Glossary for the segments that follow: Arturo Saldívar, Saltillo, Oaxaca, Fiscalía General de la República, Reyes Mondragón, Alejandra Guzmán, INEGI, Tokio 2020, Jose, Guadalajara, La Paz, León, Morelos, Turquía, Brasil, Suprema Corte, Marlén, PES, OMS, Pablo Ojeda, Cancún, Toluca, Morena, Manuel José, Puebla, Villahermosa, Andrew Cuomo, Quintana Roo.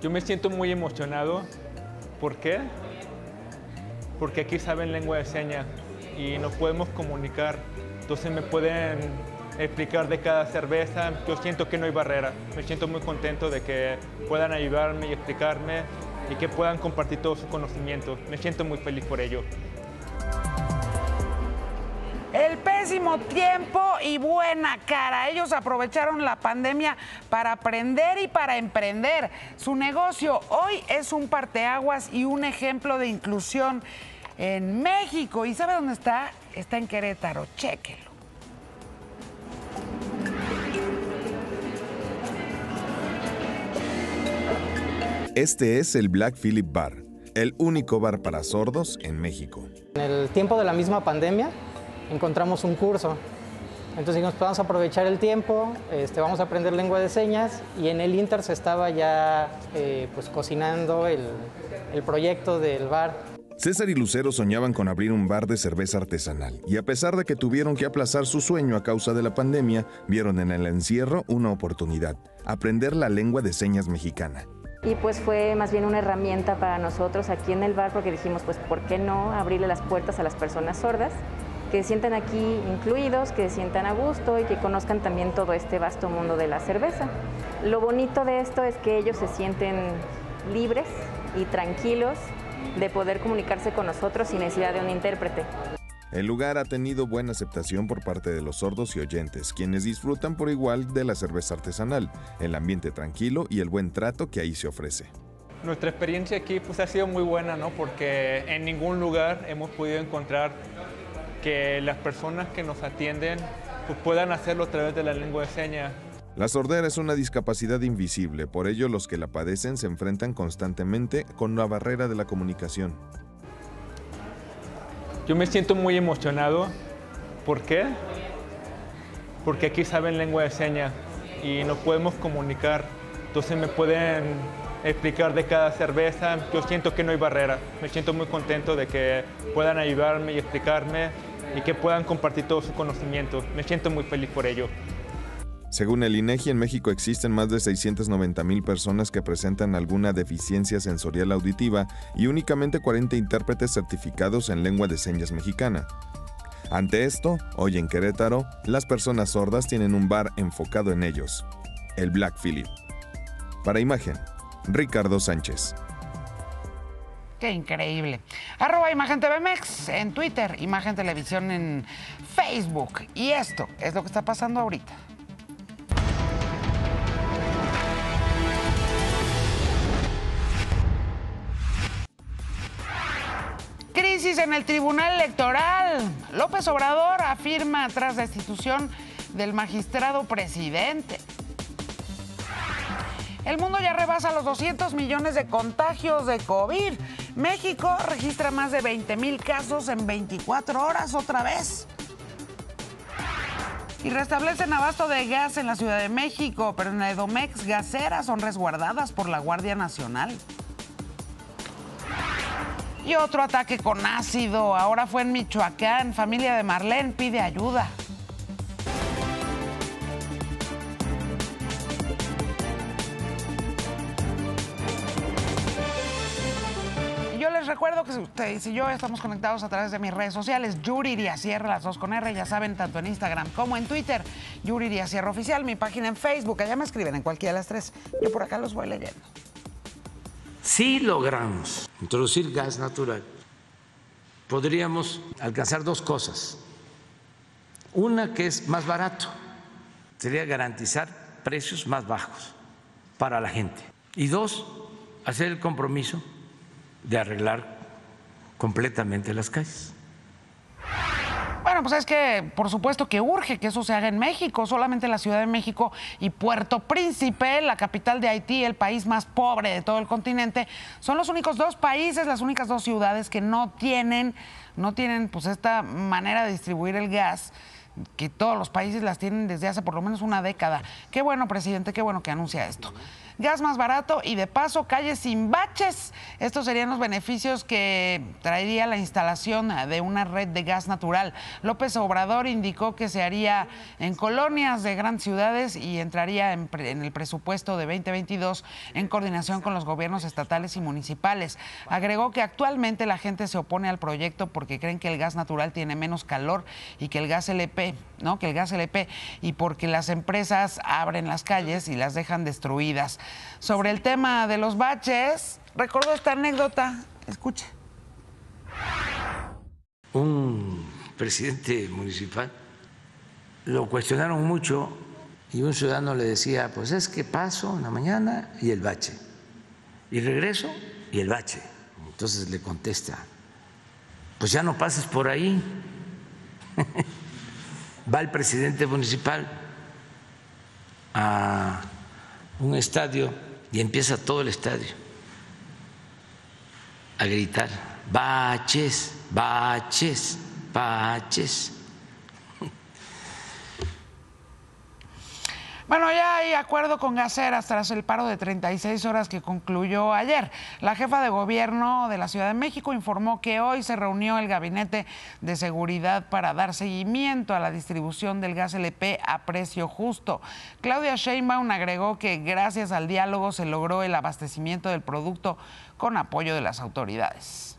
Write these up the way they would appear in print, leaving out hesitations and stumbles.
Yo me siento muy emocionado. ¿Por qué? Porque aquí saben lengua de señas y nos podemos comunicar. Entonces me pueden explicar de cada cerveza. Yo siento que no hay barrera. Me siento muy contento de que puedan ayudarme y explicarme y que puedan compartir todos sus conocimientos. Me siento muy feliz por ello. El pésimo tiempo y buena cara. Ellos aprovecharon la pandemia para aprender y para emprender. Su negocio hoy es un parteaguas y un ejemplo de inclusión en México. ¿Y sabe dónde está? Está en Querétaro. Chéquelo. Este es el Black Phillip Bar, el único bar para sordos en México. En el tiempo de la misma pandemia encontramos un curso, entonces nos podemos aprovechar el tiempo, vamos a aprender lengua de señas y en el Inter se estaba ya pues cocinando el proyecto del bar. César y Lucero soñaban con abrir un bar de cerveza artesanal y a pesar de que tuvieron que aplazar su sueño a causa de la pandemia, vieron en el encierro una oportunidad, aprender la lengua de señas mexicana. Y pues fue más bien una herramienta para nosotros aquí en el bar porque dijimos pues ¿por qué no abrirle las puertas a las personas sordas? Que se sientan aquí incluidos, que se sientan a gusto y que conozcan también todo este vasto mundo de la cerveza. Lo bonito de esto es que ellos se sienten libres y tranquilos de poder comunicarse con nosotros sin necesidad de un intérprete. El lugar ha tenido buena aceptación por parte de los sordos y oyentes, quienes disfrutan por igual de la cerveza artesanal, el ambiente tranquilo y el buen trato que ahí se ofrece. Nuestra experiencia aquí pues, ha sido muy buena, ¿no? Porque en ningún lugar hemos podido encontrar que las personas que nos atienden pues, puedan hacerlo a través de la lengua de señas. La sordera es una discapacidad invisible, por ello los que la padecen se enfrentan constantemente con la barrera de la comunicación. Yo me siento muy emocionado. ¿Por qué? Porque aquí saben lengua de señas y nos podemos comunicar. Entonces me pueden explicar de cada cerveza. Yo siento que no hay barrera. Me siento muy contento de que puedan ayudarme y explicarme y que puedan compartir todos sus conocimientos. Me siento muy feliz por ello. Según el INEGI, en México existen más de 690,000 personas que presentan alguna deficiencia sensorial auditiva y únicamente 40 intérpretes certificados en lengua de señas mexicana. Ante esto, hoy en Querétaro, las personas sordas tienen un bar enfocado en ellos, el Black Phillip. Para Imagen, Ricardo Sánchez. ¡Qué increíble! @ImagenTVMex en Twitter, Imagen Televisión en Facebook. Y esto es lo que está pasando ahorita. Crisis en el Tribunal Electoral. López Obrador afirma tras destitución del magistrado presidente. El mundo ya rebasa los 200 millones de contagios de COVID. México registra más de 20,000 casos en 24 horas otra vez. Y restablecen abasto de gas en la Ciudad de México, pero en la Edomex gaseras son resguardadas por la Guardia Nacional. Y otro ataque con ácido, ahora fue en Michoacán. Familia de Marlén pide ayuda. Les recuerdo que ustedes y yo estamos conectados a través de mis redes sociales, Yuriria Sierra, las dos con R, ya saben, tanto en Instagram como en Twitter, Yuriria Sierra Oficial, mi página en Facebook, allá me escriben en cualquiera de las tres, yo por acá los voy leyendo. Si logramos introducir gas natural, podríamos alcanzar dos cosas. Una que es más barato, sería garantizar precios más bajos para la gente. Y dos, hacer el compromiso de arreglar completamente las calles. Bueno, pues es que por supuesto que urge que eso se haga en México, solamente la Ciudad de México y Puerto Príncipe, la capital de Haití, el país más pobre de todo el continente, son los únicos dos países, las únicas dos ciudades que no tienen pues esta manera de distribuir el gas, que todos los países las tienen desde hace por lo menos una década. Qué bueno, presidente, qué bueno que anuncia esto. gas más barato y de paso calles sin baches. Estos serían los beneficios que traería la instalación de una red de gas natural. López Obrador indicó que se haría en colonias de grandes ciudades y entraría en el presupuesto de 2022 en coordinación con los gobiernos estatales y municipales. Agregó que actualmente la gente se opone al proyecto porque creen que el gas natural tiene menos calor y que el gas LP, ¿no? Que el gas LP, y porque las empresas abren las calles y las dejan destruidas. Sobre el tema de los baches, recuerdo esta anécdota, escuche. Un presidente municipal lo cuestionaron mucho y un ciudadano le decía, pues es que paso en la mañana y el bache, y regreso y el bache. Entonces le contesta, pues ya no pases por ahí. Va el presidente municipal a un estadio y empieza todo el estadio a gritar, baches, baches, baches. Bueno, ya hay acuerdo con gaseras tras el paro de 36 horas que concluyó ayer. La jefa de gobierno de la Ciudad de México informó que hoy se reunió el Gabinete de Seguridad para dar seguimiento a la distribución del gas LP a precio justo. Claudia Sheinbaum agregó que gracias al diálogo se logró el abastecimiento del producto con apoyo de las autoridades.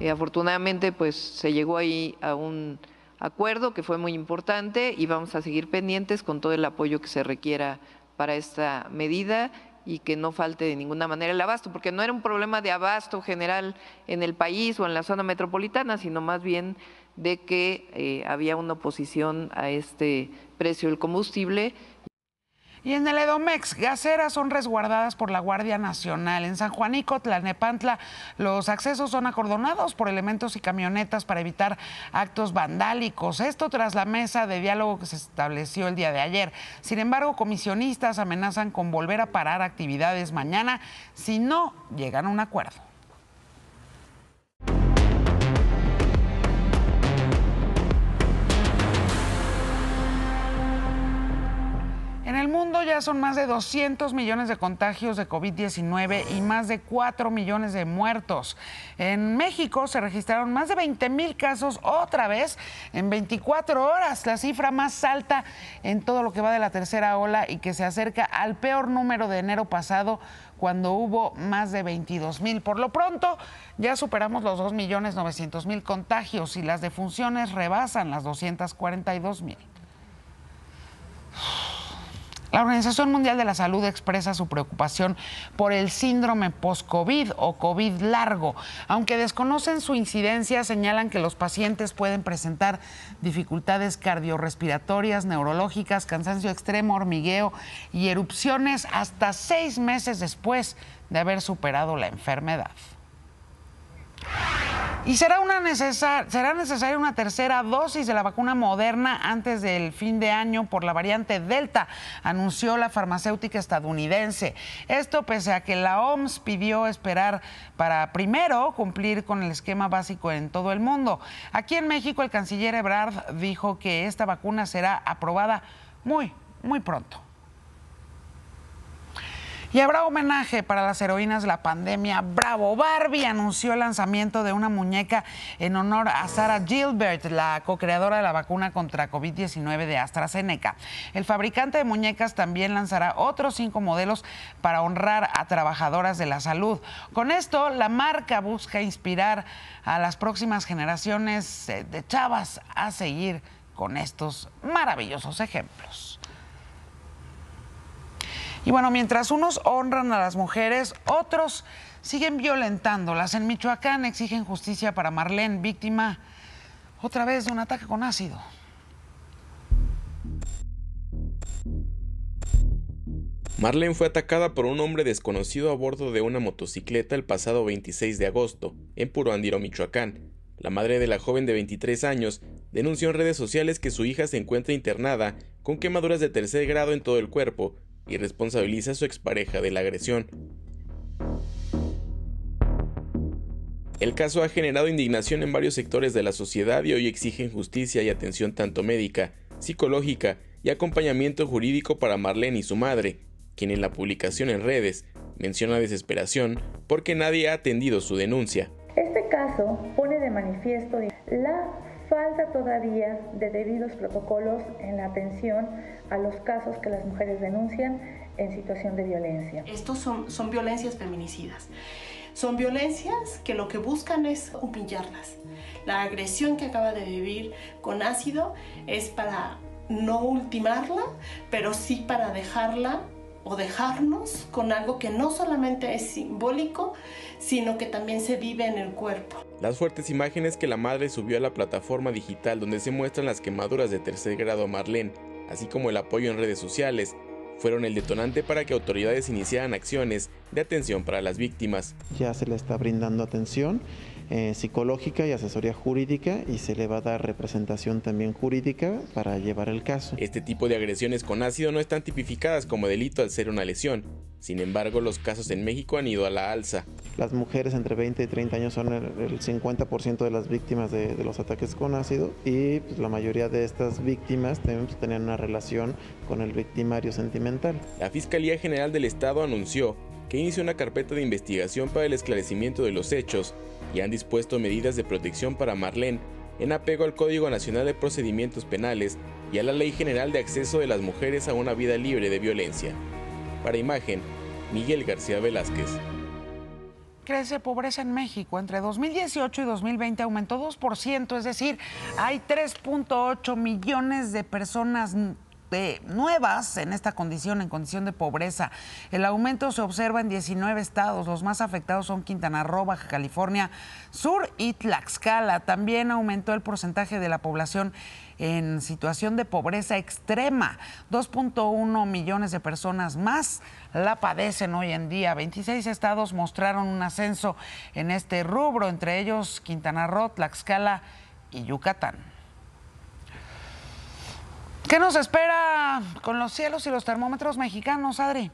Y afortunadamente, pues se llegó ahí a un acuerdo que fue muy importante y vamos a seguir pendientes con todo el apoyo que se requiera para esta medida y que no falte de ninguna manera el abasto, porque no era un problema de abasto general en el país o en la zona metropolitana, sino más bien de que había una oposición a este precio del combustible. Y en el Edomex, gaseras son resguardadas por la Guardia Nacional. En San Juanico, Tlalnepantla, los accesos son acordonados por elementos y camionetas para evitar actos vandálicos. Esto tras la mesa de diálogo que se estableció el día de ayer. Sin embargo, comisionistas amenazan con volver a parar actividades mañana si no llegan a un acuerdo. En el mundo ya son más de 200 millones de contagios de COVID-19 y más de 4 millones de muertos. En México se registraron más de 20,000 casos otra vez en 24 horas, la cifra más alta en todo lo que va de la tercera ola y que se acerca al peor número de enero pasado, cuando hubo más de 22,000. Por lo pronto, ya superamos los 2,900,000 contagios y las defunciones rebasan las 242,000. La Organización Mundial de la Salud expresa su preocupación por el síndrome post-COVID o COVID largo. Aunque desconocen su incidencia, señalan que los pacientes pueden presentar dificultades cardiorrespiratorias, neurológicas, cansancio extremo, hormigueo y erupciones hasta 6 meses después de haber superado la enfermedad. Y será necesaria una tercera dosis de la vacuna Moderna antes del fin de año por la variante Delta, anunció la farmacéutica estadounidense. Esto pese a que la OMS pidió esperar para primero cumplir con el esquema básico en todo el mundo. Aquí en México, el canciller Ebrard dijo que esta vacuna será aprobada muy pronto. Y habrá homenaje para las heroínas de la pandemia. Bravo, Barbie anunció el lanzamiento de una muñeca en honor a Sarah Gilbert, la co-creadora de la vacuna contra COVID-19 de AstraZeneca. El fabricante de muñecas también lanzará otros 5 modelos para honrar a trabajadoras de la salud. Con esto, la marca busca inspirar a las próximas generaciones de chavas a seguir con estos maravillosos ejemplos. Y bueno, mientras unos honran a las mujeres, otros siguen violentándolas. En Michoacán exigen justicia para Marlén, víctima otra vez de un ataque con ácido. Marlén fue atacada por un hombre desconocido a bordo de una motocicleta el pasado 26 de agosto, en Puruandiro, Michoacán. La madre de la joven de 23 años denunció en redes sociales que su hija se encuentra internada con quemaduras de tercer grado en todo el cuerpo, y responsabiliza a su expareja de la agresión. El caso ha generado indignación en varios sectores de la sociedad y hoy exigen justicia y atención tanto médica, psicológica y acompañamiento jurídico para Marlén y su madre, quien en la publicación en redes menciona desesperación porque nadie ha atendido su denuncia. Este caso pone de manifiesto la falta todavía de debidos protocolos en la atención a los casos que las mujeres denuncian en situación de violencia. Estos son violencias feminicidas. Son violencias que lo que buscan es humillarlas. La agresión que acaba de vivir con ácido es para no ultimarla, pero sí para dejarla o dejarnos con algo que no solamente es simbólico, sino que también se vive en el cuerpo. Las fuertes imágenes que la madre subió a la plataforma digital donde se muestran las quemaduras de tercer grado a Marlén, así como el apoyo en redes sociales, fueron el detonante para que autoridades iniciaran acciones de atención para las víctimas. Ya se le está brindando atención psicológica y asesoría jurídica, y se le va a dar representación también jurídica para llevar el caso. Este tipo de agresiones con ácido no están tipificadas como delito al ser una lesión. Sin embargo, los casos en México han ido a la alza. Las mujeres entre 20 y 30 años son el 50% de las víctimas de los ataques con ácido, y pues, la mayoría de estas víctimas tenían una relación con el victimario sentimental. La Fiscalía General del Estado anunció que inició una carpeta de investigación para el esclarecimiento de los hechos y han dispuesto medidas de protección para Marlén en apego al Código Nacional de Procedimientos Penales y a la Ley General de Acceso de las Mujeres a una Vida Libre de Violencia. Para Imagen, Miguel García Velázquez. Crece pobreza en México. Entre 2018 y 2020 aumentó 2%, es decir, hay 3.8 millones de personas nuevas en esta condición, en condición de pobreza. El aumento se observa en 19 estados. Los más afectados son Quintana Roo, Baja California Sur y Tlaxcala. También aumentó el porcentaje de la población en situación de pobreza extrema. 2.1 millones de personas más la padecen hoy en día. 26 estados mostraron un ascenso en este rubro, entre ellos Quintana Roo, Tlaxcala y Yucatán. ¿Qué nos espera con los cielos y los termómetros mexicanos, Adri?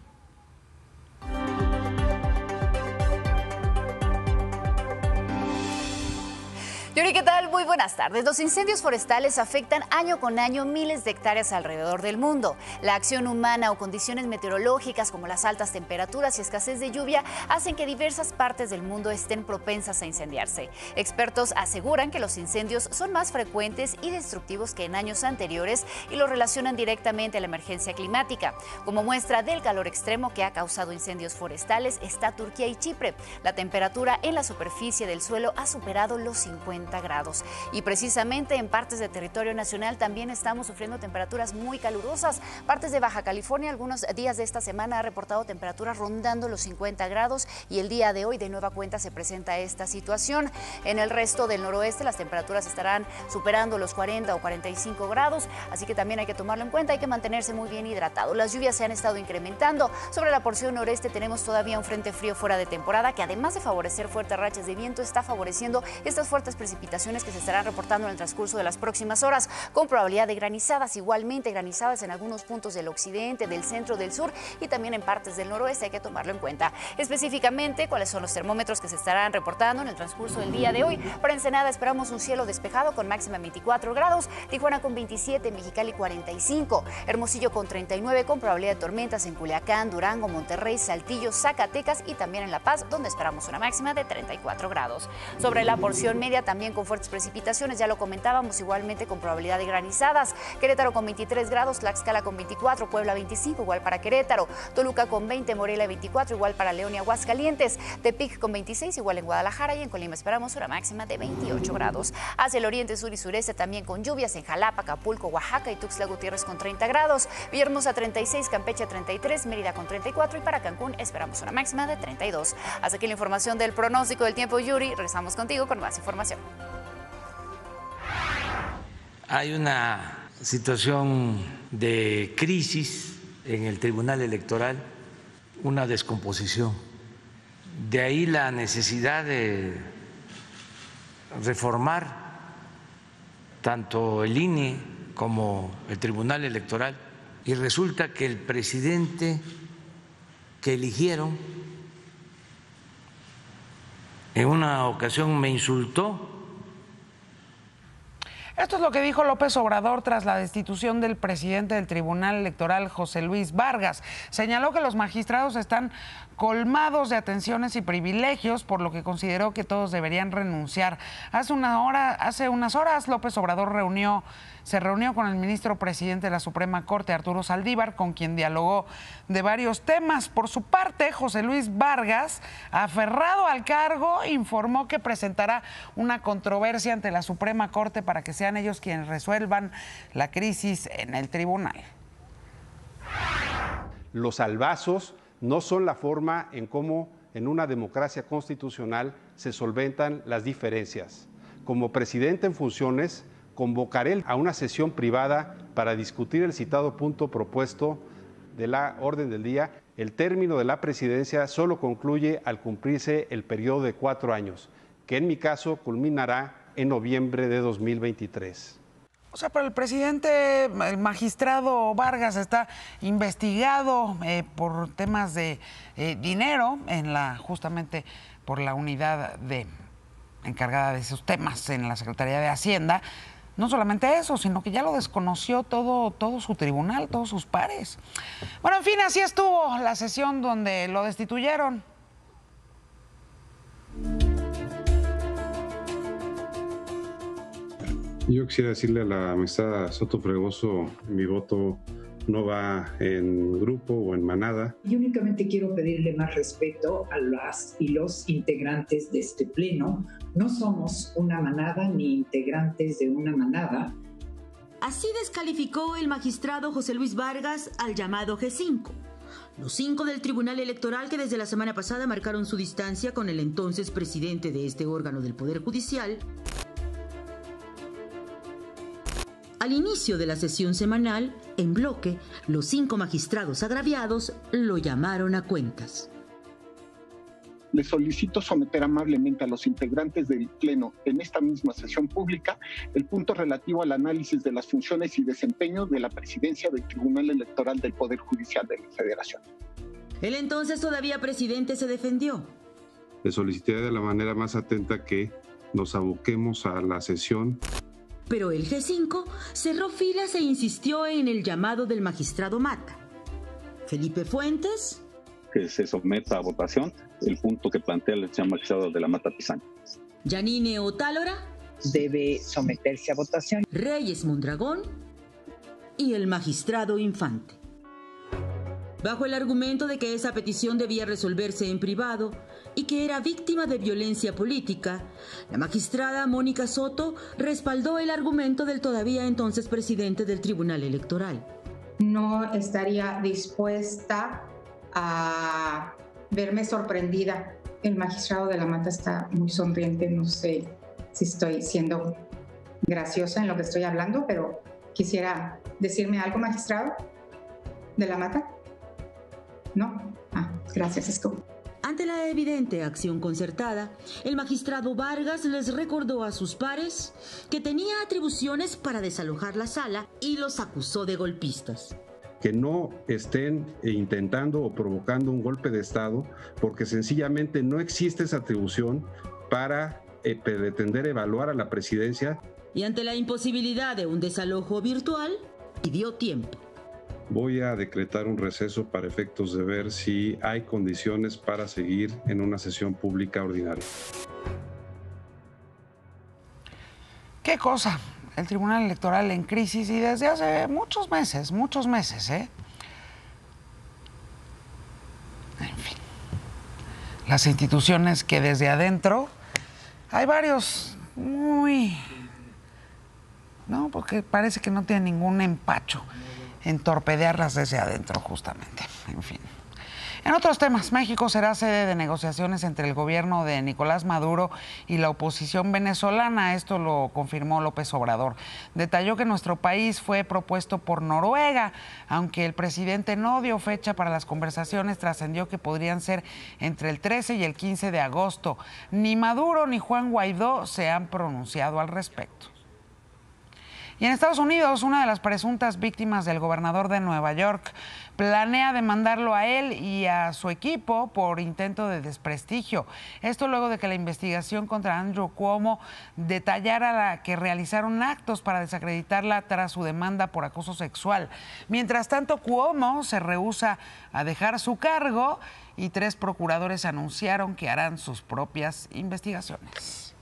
Yuri, ¿qué tal? Muy buenas tardes. Los incendios forestales afectan año con año miles de hectáreas alrededor del mundo. La acción humana o condiciones meteorológicas como las altas temperaturas y escasez de lluvia hacen que diversas partes del mundo estén propensas a incendiarse. Expertos aseguran que los incendios son más frecuentes y destructivos que en años anteriores y lo relacionan directamente a la emergencia climática. Como muestra del calor extremo que ha causado incendios forestales está Turquía y Chipre. La temperatura en la superficie del suelo ha superado los 50 grados. Y precisamente en partes de territorio nacional también estamos sufriendo temperaturas muy calurosas. Partes de Baja California algunos días de esta semana ha reportado temperaturas rondando los 50 grados y el día de hoy de nueva cuenta se presenta esta situación. En el resto del noroeste las temperaturas estarán superando los 40 o 45 grados, así que también hay que tomarlo en cuenta, hay que mantenerse muy bien hidratado. Las lluvias se han estado incrementando. Sobre la porción noreste tenemos todavía un frente frío fuera de temporada que además de favorecer fuertes rachas de viento está favoreciendo estas fuertes precipitaciones que se estarán reportando en el transcurso de las próximas horas, con probabilidad de granizadas, igualmente granizadas en algunos puntos del occidente, del centro, del sur y también en partes del noroeste, hay que tomarlo en cuenta. Específicamente, ¿cuáles son los termómetros que se estarán reportando en el transcurso del día de hoy? Para Ensenada esperamos un cielo despejado con máxima 24 grados, Tijuana con 27, Mexicali 45, Hermosillo con 39, con probabilidad de tormentas en Culiacán, Durango, Monterrey, Saltillo, Zacatecas y también en La Paz, donde esperamos una máxima de 34 grados. Sobre la porción media también con fuertes precipitaciones, ya lo comentábamos, igualmente con probabilidad de granizadas. Querétaro con 23 grados, Tlaxcala con 24, Puebla 25, igual para Querétaro, Toluca con 20, Morelia 24, igual para León y Aguascalientes, Tepic con 26, igual en Guadalajara y en Colima esperamos una máxima de 28 grados. Hacia el oriente, sur y sureste también con lluvias en Jalapa, Acapulco, Oaxaca y Tuxtla Gutiérrez con 30 grados, Villahermosa 36, Campeche 33, Mérida con 34 y para Cancún esperamos una máxima de 32. Hasta aquí la información del pronóstico del tiempo, Yuri. Regresamos contigo con más información. Hay una situación de crisis en el Tribunal Electoral, una descomposición. De ahí la necesidad de reformar tanto el INE como el Tribunal Electoral. Y resulta que el presidente que eligieron en una ocasión me insultó. Esto es lo que dijo López Obrador tras la destitución del presidente del Tribunal Electoral, José Luis Vargas. Señaló que los magistrados están colmados de atenciones y privilegios, por lo que consideró que todos deberían renunciar. Hace unas horas, López Obrador se reunió con el ministro presidente de la Suprema Corte, Arturo Saldívar, con quien dialogó de varios temas. Por su parte, José Luis Vargas, aferrado al cargo, informó que presentará una controversia ante la Suprema Corte para que sean ellos quienes resuelvan la crisis en el tribunal. Los salvazos no son la forma en cómo en una democracia constitucional se solventan las diferencias. Como presidente en funciones, convocaré a una sesión privada para discutir el citado punto propuesto de la orden del día. El término de la presidencia solo concluye al cumplirse el periodo de 4 años, que en mi caso culminará en noviembre de 2023. O sea, pero el presidente, el magistrado Vargas, está investigado por temas de dinero, justamente por la unidad encargada de esos temas en la Secretaría de Hacienda. No solamente eso, sino que ya lo desconoció todo su tribunal, todos sus pares. Bueno, en fin, así estuvo la sesión donde lo destituyeron. Yo quisiera decirle a la amistad Soto Fregoso, mi voto no va en grupo o en manada. Yo únicamente quiero pedirle más respeto a las y los integrantes de este pleno. No somos una manada ni integrantes de una manada. Así descalificó el magistrado José Luis Vargas al llamado G5. Los 5 del Tribunal Electoral que desde la semana pasada marcaron su distancia con el entonces presidente de este órgano del Poder Judicial. Al inicio de la sesión semanal, en bloque, los 5 magistrados agraviados lo llamaron a cuentas. Le solicito someter amablemente a los integrantes del Pleno en esta misma sesión pública el punto relativo al análisis de las funciones y desempeño de la presidencia del Tribunal Electoral del Poder Judicial de la Federación. El entonces todavía presidente se defendió. Le solicité de la manera más atenta que nos aboquemos a la sesión. Pero el G5 cerró filas e insistió en el llamado del magistrado Mata. Felipe Fuentes. Que se someta a votación el punto que plantea el señor magistrado de la Mata Pizán. Yanine Otálora. Debe someterse a votación. Reyes Mondragón y el magistrado Infante. Bajo el argumento de que esa petición debía resolverse en privado y que era víctima de violencia política, la magistrada Mónica Soto respaldó el argumento del todavía entonces presidente del Tribunal Electoral. No estaría dispuesta a verme sorprendida. El magistrado de la Mata está muy sonriente, no sé si estoy siendo graciosa en lo que estoy hablando, pero quisiera decirme algo, magistrado de la Mata. No. Ah, gracias, Esco. Ante la evidente acción concertada, el magistrado Vargas les recordó a sus pares que tenía atribuciones para desalojar la sala y los acusó de golpistas. Que no estén intentando o provocando un golpe de Estado, porque sencillamente no existe esa atribución para pretender evaluar a la presidencia. Y ante la imposibilidad de un desalojo virtual, pidió tiempo. Voy a decretar un receso para efectos de ver si hay condiciones para seguir en una sesión pública ordinaria. ¿Qué cosa? El Tribunal Electoral en crisis y desde hace muchos meses, En fin, las instituciones que desde adentro hay varios muy... No, porque parece que no tienen ningún empacho en torpedearlas desde adentro, justamente. En fin. En otros temas, México será sede de negociaciones entre el gobierno de Nicolás Maduro y la oposición venezolana. Esto lo confirmó López Obrador. Detalló que nuestro país fue propuesto por Noruega, aunque el presidente no dio fecha para las conversaciones, trascendió que podrían ser entre el 13 y el 15 de agosto. Ni Maduro ni Juan Guaidó se han pronunciado al respecto. Y en Estados Unidos, una de las presuntas víctimas del gobernador de Nueva York, planea demandarlo a él y a su equipo por intento de desprestigio. Esto luego de que la investigación contra Andrew Cuomo detallara que realizaron actos para desacreditarla tras su demanda por acoso sexual. Mientras tanto, Cuomo se rehúsa a dejar su cargo y 3 procuradores anunciaron que harán sus propias investigaciones.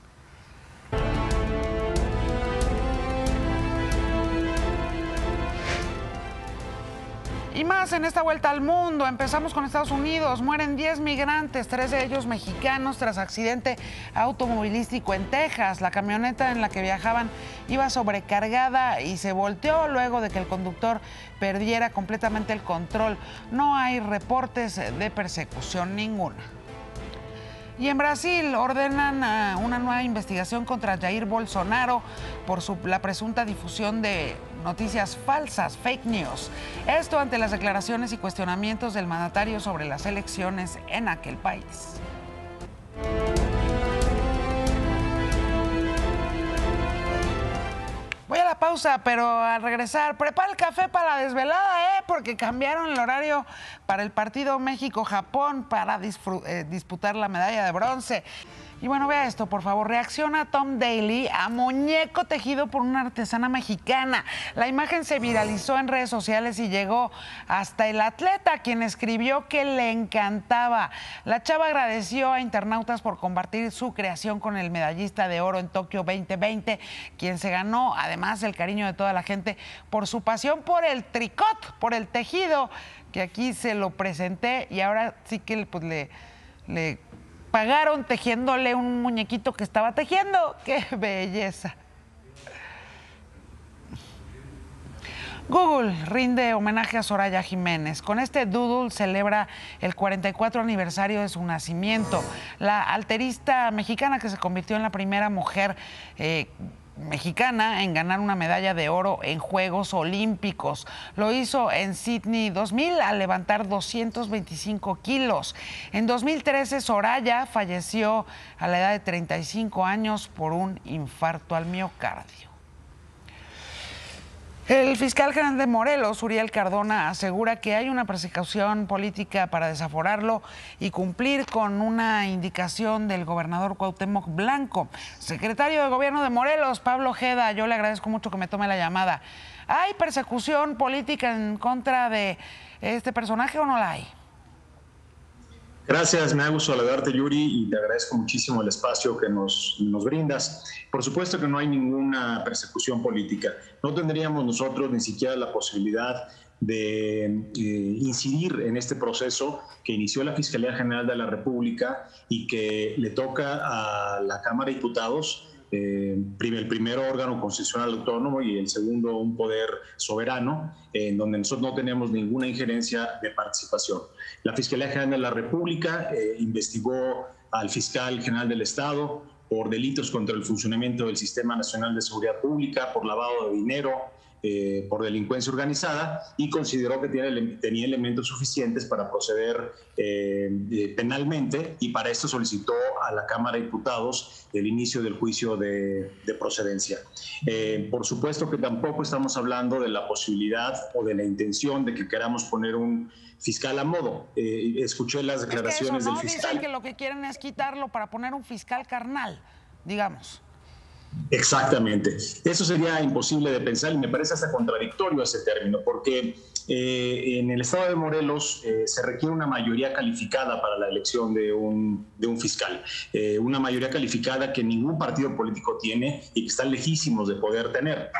Y más en esta vuelta al mundo. Empezamos con Estados Unidos. Mueren 10 migrantes, 3 de ellos mexicanos, tras accidente automovilístico en Texas. La camioneta en la que viajaban iba sobrecargada y se volteó luego de que el conductor perdiera completamente el control. No hay reportes de persecución ninguna. Y en Brasil ordenan una nueva investigación contra Jair Bolsonaro por la presunta difusión de noticias falsas, fake news. Esto ante las declaraciones y cuestionamientos del mandatario sobre las elecciones en aquel país. Voy a la pausa, pero al regresar, prepara el café para la desvelada, porque cambiaron el horario para el partido México-Japón para disputar la medalla de bronce. Y bueno, vea esto, por favor. Reacciona Tom Daley a muñeco tejido por una artesana mexicana. La imagen se viralizó en redes sociales y llegó hasta el atleta, quien escribió que le encantaba. La chava agradeció a internautas por compartir su creación con el medallista de oro en Tokio 2020, quien se ganó además el cariño de toda la gente por su pasión por el tricot, por el tejido, que aquí se lo presenté y ahora sí que pues, le pagaron tejiéndole un muñequito que estaba tejiendo. ¡Qué belleza! Google rinde homenaje a Soraya Jiménez. Con este doodle celebra el 44 aniversario de su nacimiento. La alterista mexicana que se convirtió en la primera mujer mexicana en ganar una medalla de oro en Juegos Olímpicos. Lo hizo en Sydney 2000 al levantar 225 kilos. En 2013, Soraya falleció a la edad de 35 años por un infarto al miocardio. El fiscal general de Morelos, Uriel Cardona, asegura que hay una persecución política para desaforarlo y cumplir con una indicación del gobernador Cuauhtémoc Blanco. Secretario de Gobierno de Morelos, Pablo Ojeda, yo le agradezco mucho que me tome la llamada. ¿Hay persecución política en contra de este personaje o no la hay? Gracias, me ha gustado saludarte, Yuri, y te agradezco muchísimo el espacio que nos brindas. Por supuesto que no hay ninguna persecución política. No tendríamos nosotros ni siquiera la posibilidad de incidir en este proceso que inició la Fiscalía General de la República y que le toca a la Cámara de Diputados, el primer órgano constitucional autónomo y el segundo un poder soberano, en donde nosotros no tenemos ninguna injerencia de participación. La Fiscalía General de la República investigó al fiscal general del Estado por delitos contra el funcionamiento del Sistema Nacional de Seguridad Pública, por lavado de dinero, por delincuencia organizada, y consideró que tenía elementos suficientes para proceder penalmente, y para esto solicitó a la Cámara de Diputados el inicio del juicio de procedencia. Por supuesto que tampoco estamos hablando de la posibilidad o de la intención de que queramos poner un fiscal a modo. Escuché las declaraciones del fiscal. Dicen que lo que quieren es quitarlo para poner un fiscal carnal, digamos. Exactamente. Eso sería imposible de pensar y me parece hasta contradictorio ese término, porque en el estado de Morelos se requiere una mayoría calificada para la elección de un fiscal. Una mayoría calificada que ningún partido político tiene y que están lejísimos de poder tener.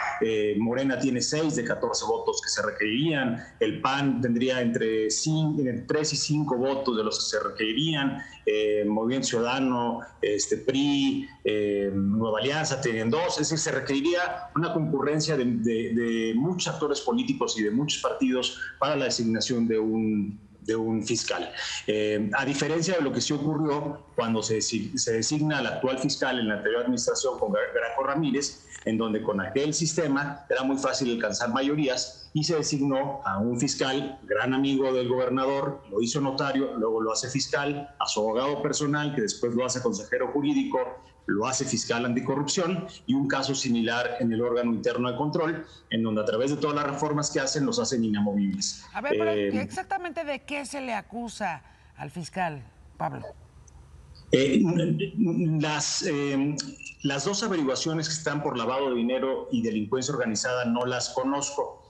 Morena tiene 6 de 14 votos que se requerirían. El PAN tendría entre 3 y 5 votos de los que se requerirían. Movimiento Ciudadano, PRI, Nueva Alianza tienen 2. Es decir, se requeriría una concurrencia de muchos actores políticos y de muchos partidos para la designación de un fiscal. A diferencia de lo que sí ocurrió cuando se designa al actual fiscal en la anterior administración con Graco Ramírez, en donde con aquel sistema era muy fácil alcanzar mayorías y se designó a un fiscal, gran amigo del gobernador, lo hizo notario, luego lo hace fiscal, a su abogado personal, que después lo hace consejero jurídico, lo hace Fiscal Anticorrupción, y un caso similar en el órgano interno de control, en donde a través de todas las reformas que hacen, los hacen inamovibles. A ver, pero ¿exactamente de qué se le acusa al fiscal, Pablo? Las dos averiguaciones que están por lavado de dinero y delincuencia organizada no las conozco.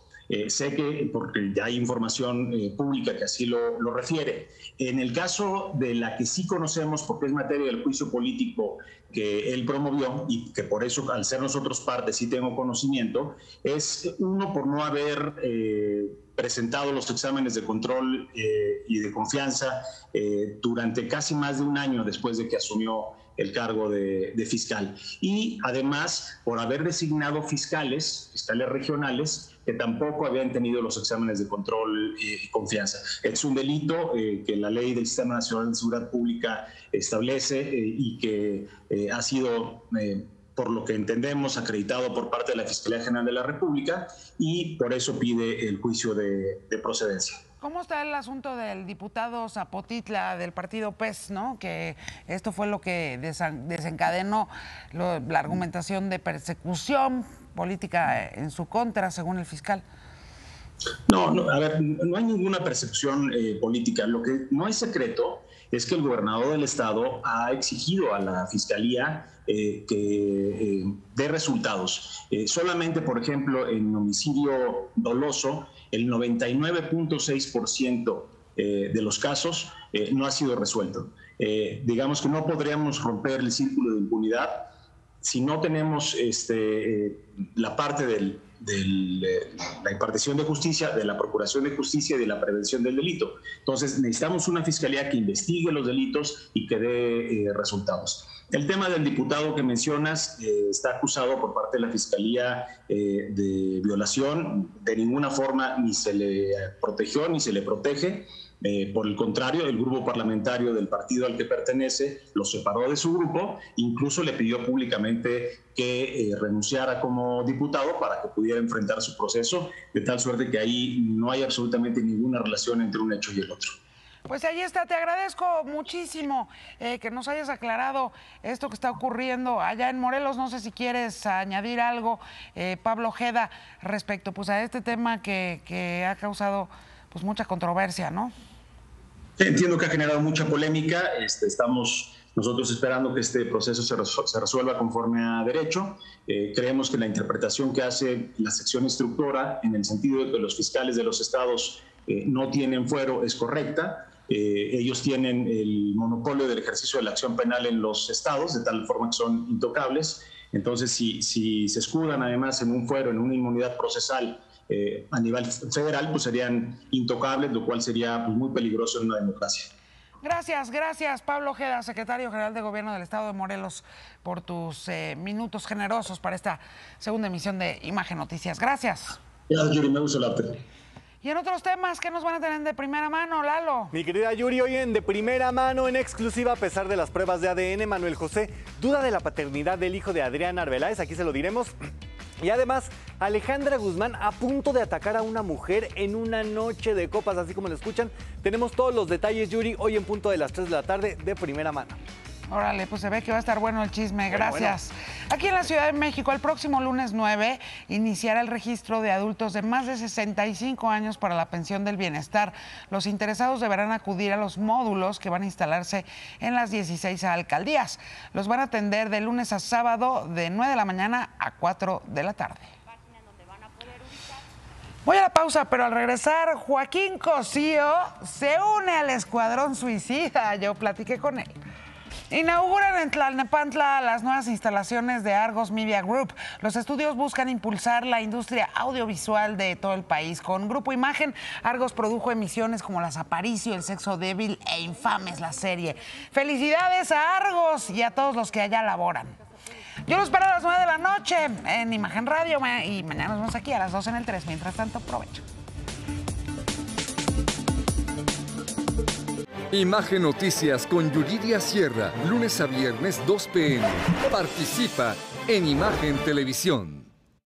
Sé que, porque ya hay información pública que así lo refiere. En el caso de la que sí conocemos, porque es materia del juicio político que él promovió y que por eso, al ser nosotros parte, sí tengo conocimiento, es uno por no haber presentado los exámenes de control y de confianza durante casi más de un año después de que asumió el cargo de fiscal. Y además por haber designado fiscales regionales, que tampoco habían tenido los exámenes de control y confianza. Es un delito que la ley del Sistema Nacional de Seguridad Pública establece y que ha sido, por lo que entendemos, acreditado por parte de la Fiscalía General de la República, y por eso pide el juicio de procedencia. ¿Cómo está el asunto del diputado Zapotitla del partido PES, ¿no? Que esto fue lo que desencadenó la argumentación de persecución política en su contra, según el fiscal. No, a ver, no hay ninguna persecución política. Lo que no es secreto es que el gobernador del estado ha exigido a la fiscalía que dé resultados. Solamente, por ejemplo, en homicidio doloso, el 99.6% de los casos no ha sido resuelto. Digamos que no podríamos romper el círculo de impunidad si no tenemos la parte de la impartición de justicia, de la procuración de justicia y de la prevención del delito. Entonces necesitamos una fiscalía que investigue los delitos y que dé resultados. El tema del diputado que mencionas está acusado por parte de la Fiscalía de violación. De ninguna forma ni se le protegió ni se le protege. Por el contrario, el grupo parlamentario del partido al que pertenece lo separó de su grupo, incluso le pidió públicamente que renunciara como diputado para que pudiera enfrentar su proceso, de tal suerte que ahí no hay absolutamente ninguna relación entre un hecho y el otro. Pues ahí está, te agradezco muchísimo que nos hayas aclarado esto que está ocurriendo allá en Morelos. No sé si quieres añadir algo, Pablo Ojeda, respecto pues a este tema que ha causado pues mucha controversia, ¿no? Entiendo que ha generado mucha polémica. Estamos nosotros esperando que este proceso se resuelva conforme a derecho. Creemos que la interpretación que hace la sección instructora, en el sentido de que los fiscales de los estados no tienen fuero, es correcta. Ellos tienen el monopolio del ejercicio de la acción penal en los estados, de tal forma que son intocables. Entonces, si se escudan además en un fuero, en una inmunidad procesal a nivel federal, pues serían intocables, lo cual sería muy peligroso en una democracia. Gracias, Pablo Ojeda, secretario general de Gobierno del Estado de Morelos, por tus minutos generosos para esta segunda emisión de Imagen Noticias. Gracias. Gracias, Yuri, me gusta la tele. Y en otros temas, ¿qué nos van a tener de primera mano, Lalo? Mi querida Yuri, hoy en De Primera Mano, en exclusiva, a pesar de las pruebas de ADN, Manuel José duda de la paternidad del hijo de Adrián Arbeláez, aquí se lo diremos. Y además, Alejandra Guzmán a punto de atacar a una mujer en una noche de copas, así como lo escuchan. Tenemos todos los detalles, Yuri, hoy en punto de las 3 de la tarde, De Primera Mano. Órale, pues se ve que va a estar bueno el chisme, gracias. Bueno. Aquí en la Ciudad de México, el próximo lunes 9, iniciará el registro de adultos de más de 65 años para la pensión del bienestar. Los interesados deberán acudir a los módulos que van a instalarse en las 16 alcaldías. Los van a atender de lunes a sábado, de 9 de la mañana a 4 de la tarde. Voy a la pausa, pero al regresar, Joaquín Cosío se une al Escuadrón Suicida. Yo platiqué con él. Inauguran en Tlalnepantla las nuevas instalaciones de Argos Media Group. Los estudios buscan impulsar la industria audiovisual de todo el país. Con Grupo Imagen, Argos produjo emisiones como Las Aparicio, El Sexo Débil e Infames, la serie. Felicidades a Argos y a todos los que allá laboran. Yo los espero a las 9 de la noche en Imagen Radio y mañana nos vemos aquí a las 2 en el 3. Mientras tanto, provecho. Imagen Noticias con Yuridia Sierra, lunes a viernes 2 p.m. Participa en Imagen Televisión.